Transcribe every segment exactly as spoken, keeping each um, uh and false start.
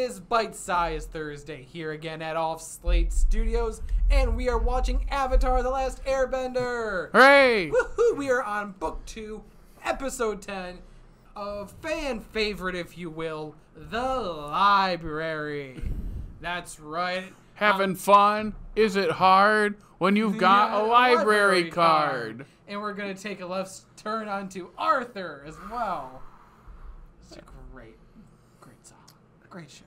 is Bite Size Thursday here again at Off Slate Studios, and we are watching Avatar: The Last Airbender. Hooray! Woohoo! We are on book two, episode ten of fan favorite, if you will, The Library. That's right. Having um, fun? Is it hard when you've got a library card? card? And we're gonna take a left turn onto Arthur as well. It's a great, great song, great show.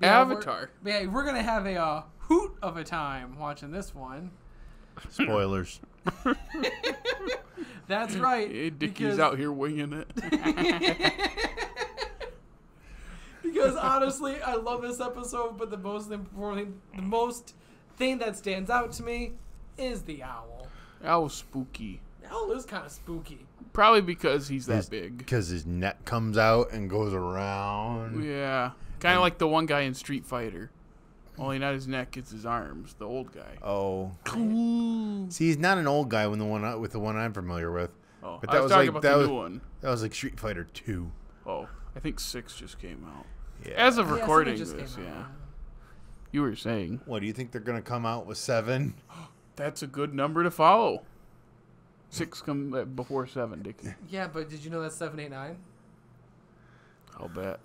Yeah, Avatar. We're, yeah, we're gonna have a uh, hoot of a time watching this one. Spoilers. That's right. Hey, Dickie's out here winging it. Because honestly, I love this episode, but the most important, the most thing that stands out to me is the owl. Owl's spooky. Owl is kind of spooky. Probably because he's his, that big. Because his neck comes out and goes around. Yeah, kind of like the one guy in Street Fighter. Only not his neck; it's his arms. The old guy. Oh. Cool. See, he's not an old guy when the one I, with the one I'm familiar with. Oh, but that I was, was talking like, about that the was, new one. That was like Street Fighter two. Oh, I think six just came out. Yeah. As of recording yeah, this, yeah. You were saying. What, do you think they're going to come out with seven? That's a good number to follow. Six come before seven, Dickie. Yeah, but did you know that's seven, eight, nine? I'll bet.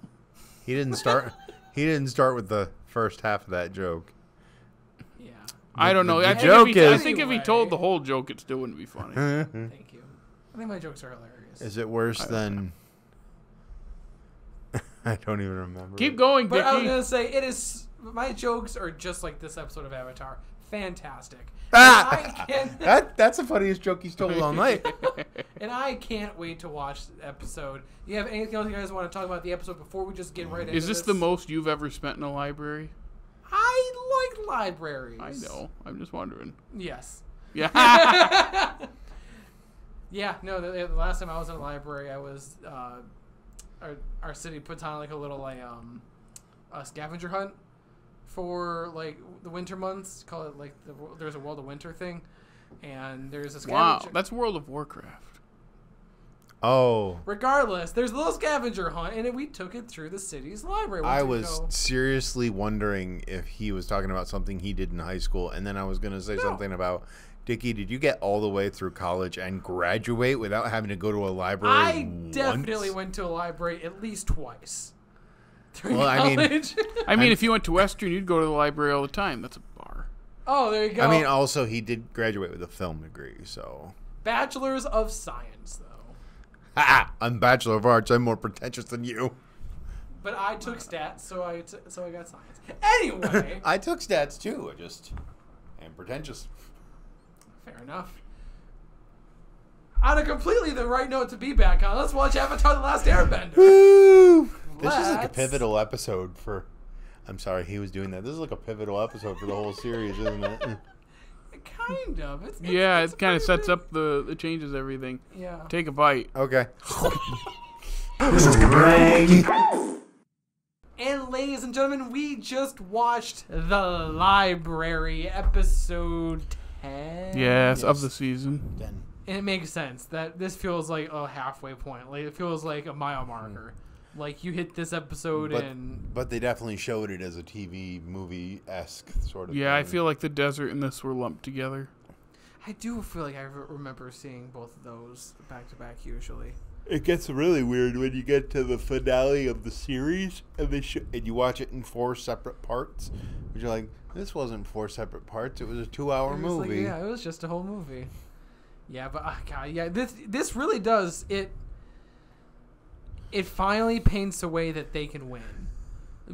He didn't start He didn't start with the first half of that joke. Yeah. I don't know. The, the, the joke is... I think if he told the whole joke, it still wouldn't be funny. Thank you. I think my jokes are hilarious. Is it worse than... I don't even remember. Keep going, Dickie. But I was gonna say it is. My jokes are just like this episode of Avatar. Fantastic. Ah, I can, that that's the funniest joke he's told all night. And I can't wait to watch the episode. You have anything else you guys want to talk about the episode before we just get right into? Is this, this the most you've ever spent in a library? I like libraries. I know. I'm just wondering. Yes. Yeah. Yeah. No. The, the last time I was in a library, I was. Uh, Our, our city puts on like a little like um, a scavenger hunt for like the winter months. Call it like the, there's a World of Winter thing, and there's a scavenger. Wow, that's World of Warcraft. Oh. Regardless, there's a little scavenger hunt, and we took it through the city's library. I was ago. seriously wondering if he was talking about something he did in high school, and then I was gonna say no. something about. Dickie, did you get all the way through college and graduate without having to go to a library? I once? definitely went to a library at least twice. Well, college. I mean, I mean, if you went to Western, you'd go to the library all the time. That's a bar. Oh, there you go. I mean, also he did graduate with a film degree, so bachelor's of science, though. Ha! I'm bachelor of arts. I'm more pretentious than you. But I took stats, so I t so I got science. Anyway, I took stats too. I just am pretentious. Fair enough. On a completely the right note to be back on, let's watch Avatar: The Last Airbender. Woo! This is like a pivotal episode for... I'm sorry, he was doing that. This is like a pivotal episode for the whole series, isn't it? Kind of. It's, it's, yeah, it's it kind of sets big. up the... It changes everything. Yeah. Take a bite. Okay. This is great. And ladies and gentlemen, we just watched The Library, episode ten. Yes, yes, of the season. ten. And it makes sense that this feels like a halfway point. Like it feels like a mile marker. Mm. Like you hit this episode but, and. But they definitely showed it as a T V movie esque sort of. Yeah, thing. I feel like the desert and this were lumped together. I do feel like I remember seeing both of those back to back usually. It gets really weird when you get to the finale of the series and they sh and you watch it in four separate parts. But you're like, this wasn't four separate parts. It was a two-hour movie. Like, yeah, it was just a whole movie. Yeah, but uh, God, yeah, this this really does it. It finally paints a way that they can win,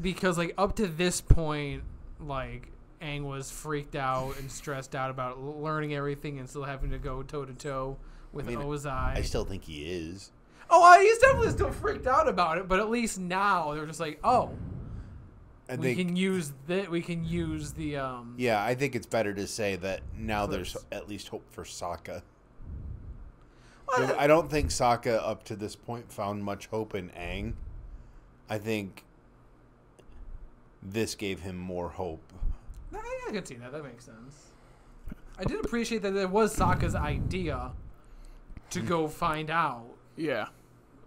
because like up to this point, like Aang was freaked out and stressed out about learning everything and still having to go toe to toe with I mean, Ozai. I still think he is. Oh, he's definitely still freaked out about it, but at least now they're just like, oh. I we think, can use that. We can use the. Um, yeah, I think it's better to say that now there's at least hope for Sokka. Well, I don't think Sokka up to this point found much hope in Aang. I think this gave him more hope. I, I could see that. That makes sense. I did appreciate that it was Sokka's idea to go find out. Yeah.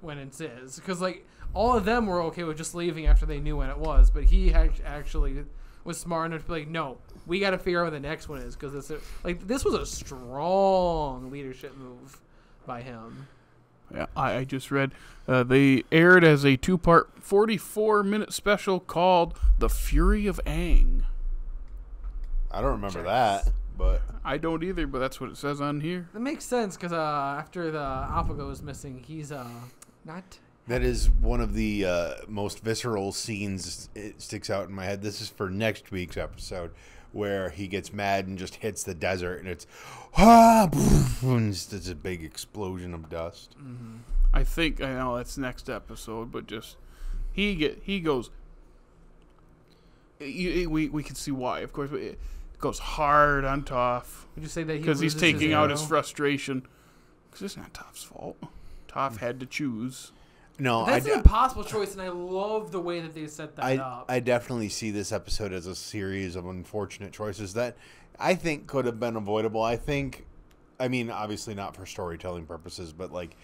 When it's his, because like all of them were okay with just leaving after they knew when it was, but he had actually was smart enough to be like, no, we got to figure out what the next one is, because it's a, like this was a strong leadership move by him. Yeah, I, I just read uh, they aired as a two-part, forty-four minute special called "The Fury of Aang." I don't remember Jeez. that, but I don't either. But that's what it says on here. That makes sense, because uh, after the Appa goes missing, he's uh not. That is one of the uh, most visceral scenes. It sticks out in my head. This is for next week's episode, where he gets mad and just hits the desert, and it's ah, and it's just a big explosion of dust. Mm-hmm. I think I know that's next episode, but just he get he goes. We we can see why, of course. But it goes hard on Toph. Would you say that because he he's taking his out his frustration? Because it's not Toph's fault. Toph had to choose. No, that's an impossible choice, and I love the way that they set that I, up. I definitely see this episode as a series of unfortunate choices that I think could have been avoidable. I think, I mean, obviously not for storytelling purposes, but like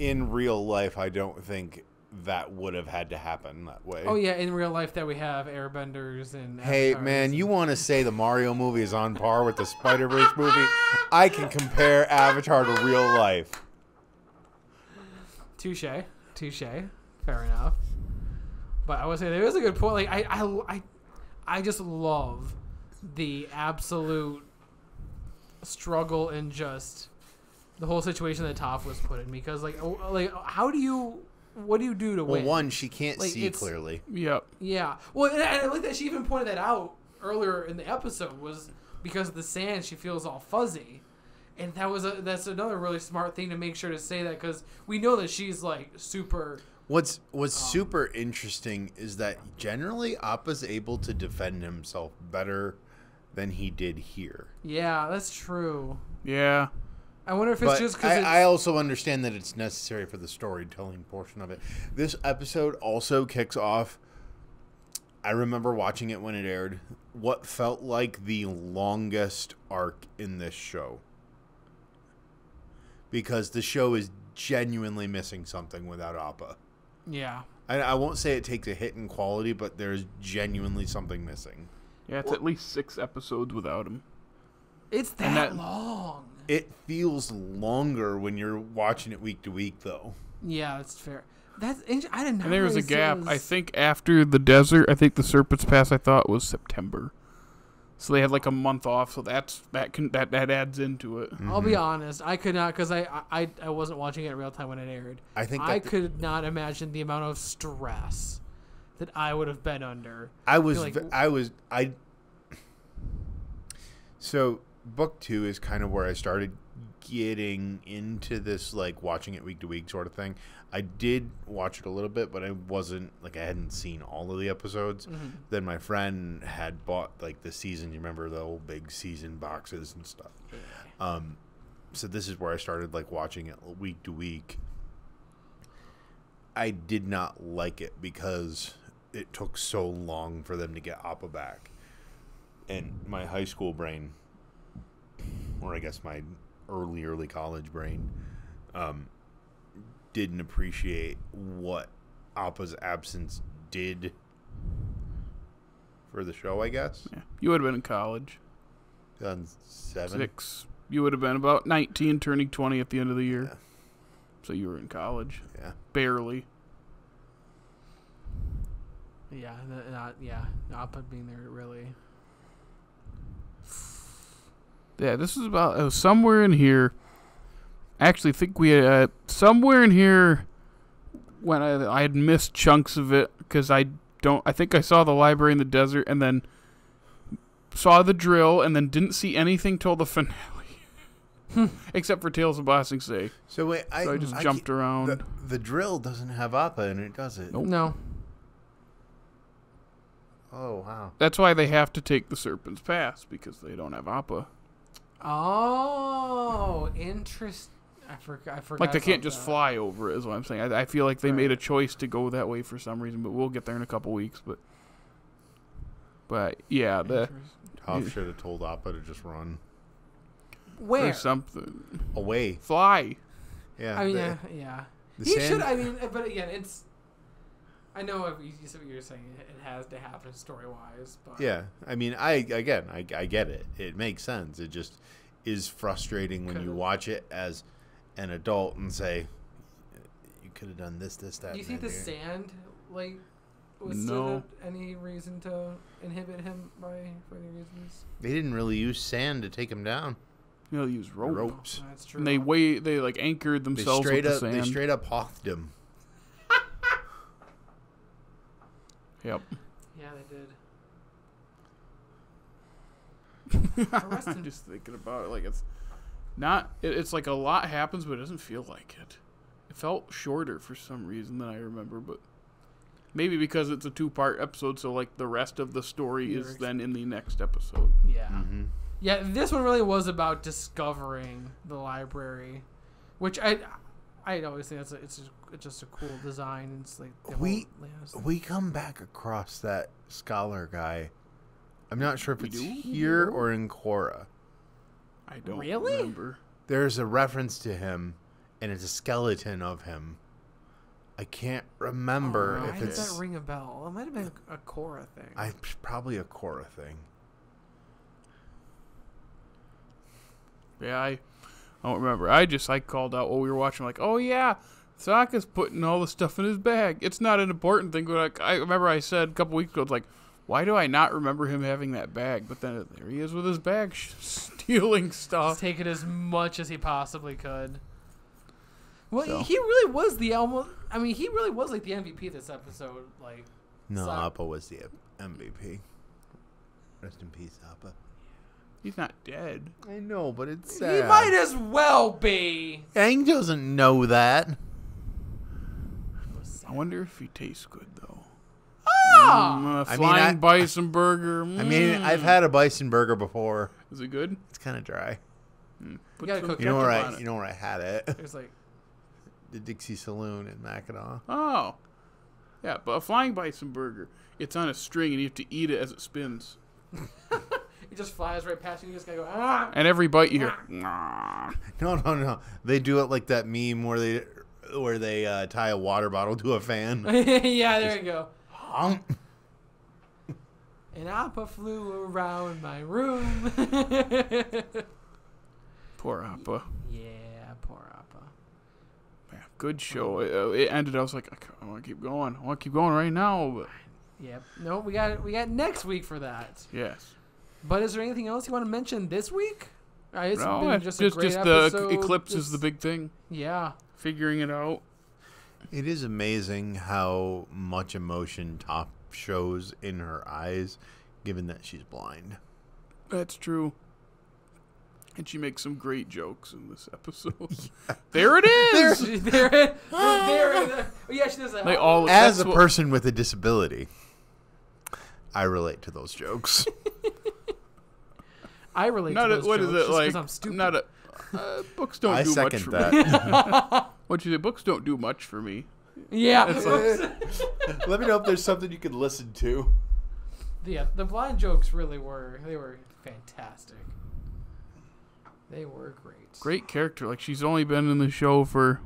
in real life, I don't think that would have had to happen that way. Oh yeah, in real life that we have airbenders and hey man, and you want to say the Mario movie is on par with the Spider-Verse movie? I can compare Avatar to real life. Touche. Touche. Fair enough. But I would say there is a good point. Like I, I, I, I just love the absolute struggle and just the whole situation that Toph was put in. Because like, like how do you, what do you do to well, win? Well, one, she can't like, see clearly. Yep. Yeah. Well, and I like that she even pointed that out earlier in the episode, was because of the sand, she feels all fuzzy. And that was a, that's another really smart thing to make sure to say that, because we know that she's like super. What's what's um, super interesting is that generally Appa's able to defend himself better than he did here. Yeah, that's true. Yeah, I wonder if it's but just because I, I also understand that it's necessary for the storytelling portion of it. This episode also kicks off. I remember watching it when it aired. What felt like the longest arc in this show. Because the show is genuinely missing something without Appa. Yeah. I, I won't say it takes a hit in quality, but there's genuinely something missing. Yeah, it's well, at least six episodes without him. It's that, that long. It feels longer when you're watching it week to week, though. Yeah, that's fair. That's I didn't know. And there was a gap. Was... I think after the desert, I think the Serpent's Pass, I thought, was September. So they had like a month off, so that's that can that, that adds into it. Mm-hmm. I'll be honest, I could not because I, I I wasn't watching it in real time when it aired. I think I could not imagine the amount of stress that I would have been under. I was I, like, I was I. So book two is kind of where I started getting into this like watching it week to week sort of thing. I did watch it a little bit, but I wasn't like I hadn't seen all of the episodes. Mm-hmm. Then my friend had bought like the season, you remember the old big season boxes and stuff. Um so this is where I started like watching it week to week. I did not like it because it took so long for them to get Appa back. And my high school brain, or I guess my early early college brain, um didn't appreciate what Appa's absence did for the show, I guess. Yeah. You would have been in college. two thousand seven? Six. You would have been about nineteen, turning twenty at the end of the year. Yeah. So you were in college. Yeah. Barely. Yeah. Not, yeah. Appa being there really... Yeah, this is about uh, somewhere in here. Actually, think we uh, somewhere in here when I, I had missed chunks of it because I don't. I think I saw the library in the desert and then saw the drill and then didn't see anything till the finale, except for Tales of Blasting's Day. So wait, I, so I just I jumped around. The, the drill doesn't have Appa in it, does it? Nope. No. Oh wow. That's why they have to take the Serpent's Pass because they don't have Appa. Oh, interesting. I forgot. I forgot. Like they can't just that. fly over it, is what I'm saying. I, I feel like they right. made a choice to go that way for some reason, but we'll get there in a couple weeks. But, but yeah, the Toph should have told Appa to just run. Where or something away, fly. Yeah, I mean, the, yeah, yeah. The he sand. should. I mean, but again, it's I know if you, what you're saying, it has to happen story-wise. But yeah, I mean, I again, I, I get it. It makes sense. It just is frustrating when you watch it as an adult and say, you could have done this, this, that. Do you think the sand, like, was no. there any reason to inhibit him by for any reasons? They didn't really use sand to take him down. You know, they used rope. ropes. Oh, that's true. And they weigh, they like anchored themselves they straight with up, the sand. They straight up hothed him. Yep. Yeah, they did. I'm just thinking about it. Like, it's not, it, it's like a lot happens, but it doesn't feel like it. It felt shorter for some reason than I remember, but maybe because it's a two-part episode, so like the rest of the story You're is then in the next episode. Yeah. Mm-hmm. Yeah, this one really was about discovering the library, which I, I always think that's a, it's, just, it's just a cool design. It's like we we come back across that scholar guy. I'm not sure if we it's do? here or in Korra. I don't really? remember. There's a reference to him, and it's a skeleton of him. I can't remember oh, if it's. Why does that ring a bell? It might have been a Korra thing. I probably a Korra thing. Yeah, I, I don't remember. I just, I called out while we were watching, like, oh, yeah, Sokka's putting all the stuff in his bag. It's not an important thing, but like, I remember I said a couple weeks ago, it's like, why do I not remember him having that bag? But then there he is with his bag, stealing stuff. He's taking as much as he possibly could. Well, so. he really was the, almost, I mean, he really was, like, the M V P this episode. Like, No, Sokka. Appa was the M V P. Rest in peace, Appa. He's not dead. I know, but it's sad. He might as well be. Aang doesn't know that. I wonder if he tastes good, though. Ah! Mm, uh, flying I mean, I, bison I, burger. Mm. I mean, I've had a bison burger before. Is it good? It's kind of dry. Mm. You, gotta cook you, know where I, you know where I had it? There's like... The Dixie Saloon in Mackinac. Oh. Yeah, but a flying bison burger. It's on a string, and you have to eat it as it spins. It just flies right past you. You just gotta go, ah! And every bite you hear, ah. No, no, no. They do it like that meme where they where they uh, tie a water bottle to a fan. Yeah, there just, you go. Honk. And Appa flew around my room. Poor Appa. Yeah, poor Appa. Man, good show. It, it ended. I was like, I want to keep going. I want to keep going right now. But... Yep. No, we got we got next week for that. Yes. But is there anything else you want to mention this week? Right, it's no, been just, just, a great just the eclipse just, is the big thing. Yeah. Figuring it out. It is amazing how much emotion Toph shows in her eyes, given that she's blind. That's true. And she makes some great jokes in this episode. Yeah. There it is! there, there, there, there, there. Yeah, she does that. Like all, As a person with a disability, I relate to those jokes. I relate not to those a, what jokes is it, just because like, I'm stupid. Not a, uh, books don't I do much for that. me. What you say? Books don't do much for me. Yeah. It's like, let me know if there's something you could listen to. Yeah, the blind jokes really were, they were fantastic. They were great. Great character. Like, she's only been in the show for,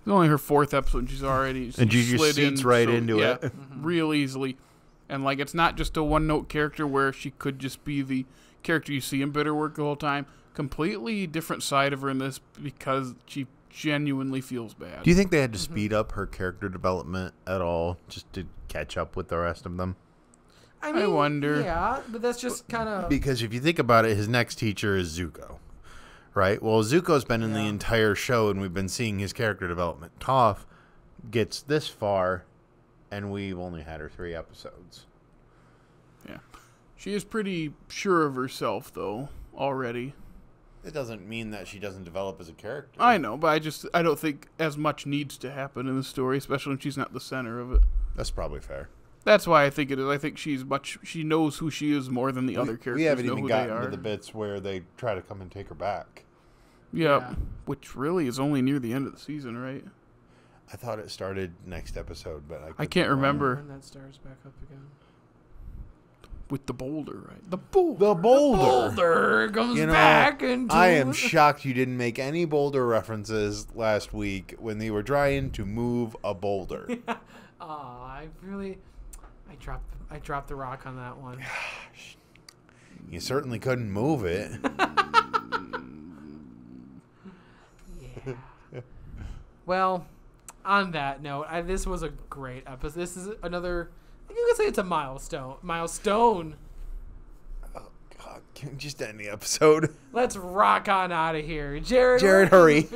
it's only her fourth episode, and she's already and she slid seats in, right so, into yeah, it. Mm-hmm. Real easily. And, like, it's not just a one-note character where she could just be the character you see in Bitter Work the whole time. Completely different side of her in this because she genuinely feels bad. Do you think they had to mm-hmm. speed up her character development at all just to catch up with the rest of them? I, mean, I wonder. Yeah, but that's just kind of... Because if you think about it, his next teacher is Zuko, right? Well, Zuko's been in yeah. the entire show, and we've been seeing his character development. Toph gets this far... And we've only had her three episodes. Yeah. She is pretty sure of herself, though, already. It doesn't mean that she doesn't develop as a character. I know, but I just I don't think as much needs to happen in the story, especially when she's not the center of it. That's probably fair. That's why I think it is. I think she's much she knows who she is more than the we, other characters. We haven't even gotten to the bits where they try to come and take her back. Yeah, yeah, which really is only near the end of the season, right? I thought it started next episode, but I, I can't remember. Turn that stars back up again. With the boulder, right? The boulder. The boulder, the boulder comes you know, back into. I am shocked you didn't make any boulder references last week when they were trying to move a boulder. Yeah. Oh, I really, I dropped, I dropped the rock on that one. Gosh. You certainly couldn't move it. Yeah. Well, on that note, I, this was a great episode. This is another. You could say it's a milestone. Milestone. Oh God! Can we just end the episode? Let's rock on out of here, Jared. Jared, hurry,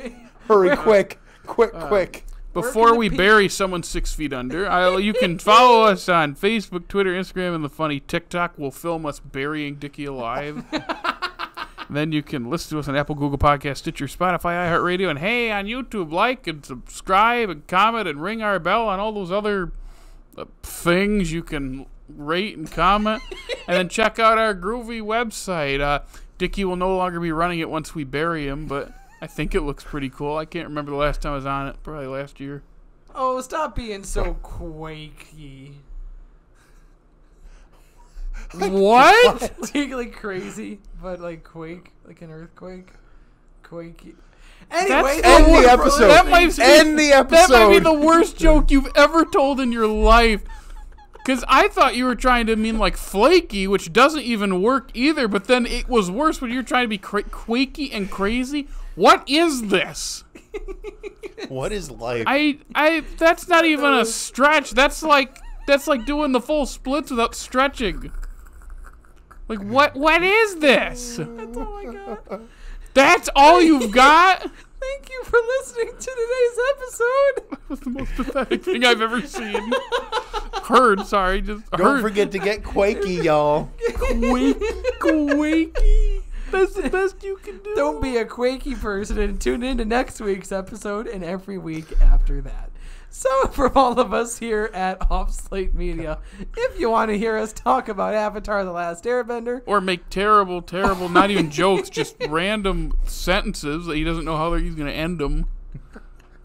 hurry, quick, quick, uh, quick. Before we bury someone six feet under, I'll, you can follow us on Facebook, Twitter, Instagram, and the funny TikTok. We'll film us burying Dickie alive. Then you can listen to us on Apple, Google Podcasts, Stitcher, Spotify, iHeartRadio, and hey, on YouTube, like and subscribe and comment and ring our bell on all those other uh, things you can rate and comment. And then check out our groovy website. Uh, Dickie will no longer be running it once we bury him, but... I think it looks pretty cool. I can't remember the last time I was on it. Probably last year. Oh, stop being so quaky. What? Like crazy, but like quake, like an earthquake. Quakey. Anyway, end the episode. That might be, end the episode. That might be the worst joke you've ever told in your life. Because I thought you were trying to mean like flaky, which doesn't even work either. But then it was worse when you're trying to be cra quaky and crazy. What is this? What is life? I, I. That's not even a stretch. That's like, that's like doing the full splits without stretching. Like what? What is this? That's all I got. That's all you've got. Thank you for listening to today's episode. That was the most pathetic thing I've ever seen. Heard, sorry, just heard. Don't forget to get quakey, y'all. Quake, quakey. That's the best you can do. Don't be a quakey person and tune in to next week's episode and every week after that. So from all of us here at Off Slate Media, if you want to hear us talk about Avatar: The Last Airbender. Or make terrible, terrible, not even jokes, just random sentences that he doesn't know how he's going to end them.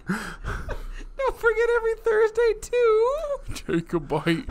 Don't forget every Thursday, too. Take a bite.